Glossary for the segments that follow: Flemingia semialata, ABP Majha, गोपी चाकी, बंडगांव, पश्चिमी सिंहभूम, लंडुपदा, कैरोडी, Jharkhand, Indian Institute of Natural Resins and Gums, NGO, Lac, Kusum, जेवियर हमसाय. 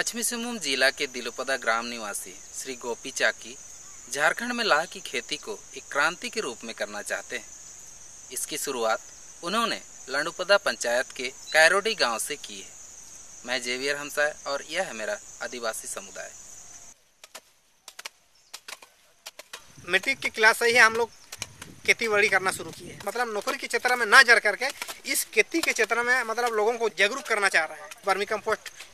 पश्चिमी सिंहभूम जिला के लंडुपदा ग्राम निवासी श्री गोपी चाकी झारखंड में लाह की खेती को एक क्रांति के रूप में करना चाहते हैं। इसकी शुरुआत उन्होंने लंडुपदा पंचायत के कैरोडी गांव से की है। मैं जेवियर हमसाय और यह है मेरा आदिवासी समुदाय। मैट्रिक की क्लास से ही हम लोग खेती बाड़ी करना शुरू की है। मतलब नौकरी के क्षेत्र में ना जर करके इस खेती के क्षेत्र में मतलब लोगों को जागरूक करना चाह रहे हैं। बर्मिकम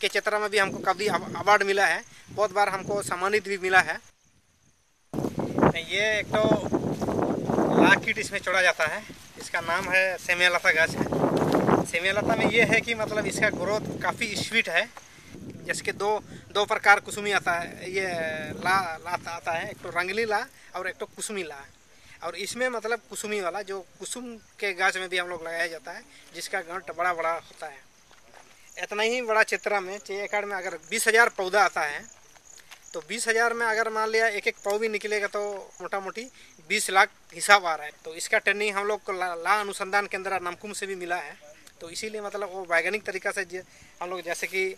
के क्षेत्र में भी हमको काफ़ी अवार्ड मिला है, बहुत बार हमको सम्मानित भी मिला है। ये एक तो लाकीट इसमें छोड़ा जाता है, इसका नाम है सेमियालाता गाछ है। सेमियालाता में ये है कि मतलब इसका ग्रोथ काफ़ी स्वीट है। जैसे कि दो प्रकार कुसुमी आता है, ये लाता आता है, एक तो रंगली ला और एक तो कुसुमी ला। और इसमें मतलब कुसुमी वाला जो कुसुम के गाछ में भी हम लोग लगाया जाता है, जिसका गांठ बड़ा बड़ा होता है। इतना ही बड़ा क्षेत्र में 6 एकड़ में अगर 20,000 पौधा आता है तो 20,000 में अगर मान लिया एक एक पौ भी निकलेगा तो मोटा मोटी 20 लाख हिसाब आ रहा है। तो इसका ट्रेनिंग हम लोग को ला अनुसंधान केंद्र नमकुम से भी मिला है। तो इसीलिए मतलब वो वैज्ञानिक तरीका से हम लोग जैसे कि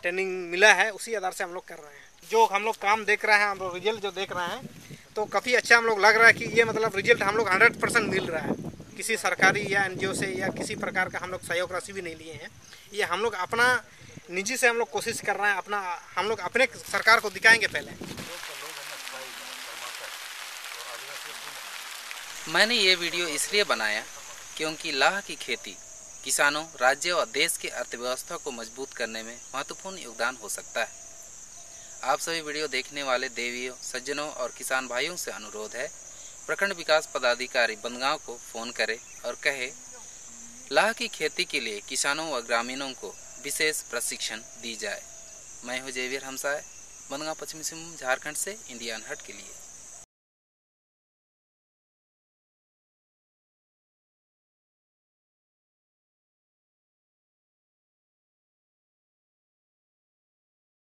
ट्रेनिंग मिला है उसी आधार से हम लोग कर रहे हैं। जो हम लोग काम देख रहे हैं, हम लोग रिजल्ट जो देख रहे हैं तो काफ़ी अच्छा हम लोग लग रहा है कि ये मतलब रिजल्ट हम लोग 100% मिल रहा है। किसी सरकारी या NGO से या किसी प्रकार का हम लोग सहयोग राशि भी नहीं लिए हैं। ये हम लोग अपना निजी से हम लोग कोशिश कर रहे हैं, अपना हम लोग अपने सरकार को दिखाएंगे। पहले मैंने ये वीडियो इसलिए बनाया क्योंकि लाह की खेती किसानों, राज्य और देश की अर्थव्यवस्था को मजबूत करने में महत्वपूर्ण योगदान हो सकता है। आप सभी वीडियो देखने वाले देवियों, सज्जनों और किसान भाइयों से अनुरोध है, प्रखंड विकास पदाधिकारी बंडगांव को फोन करें और कहे लाह की खेती के लिए किसानों व ग्रामीणों को विशेष प्रशिक्षण दी जाए। मैं हूं जेवियर हमसाय, बंडगांव पश्चिमी सिंहभूम झारखंड से इंडियन हट के लिए।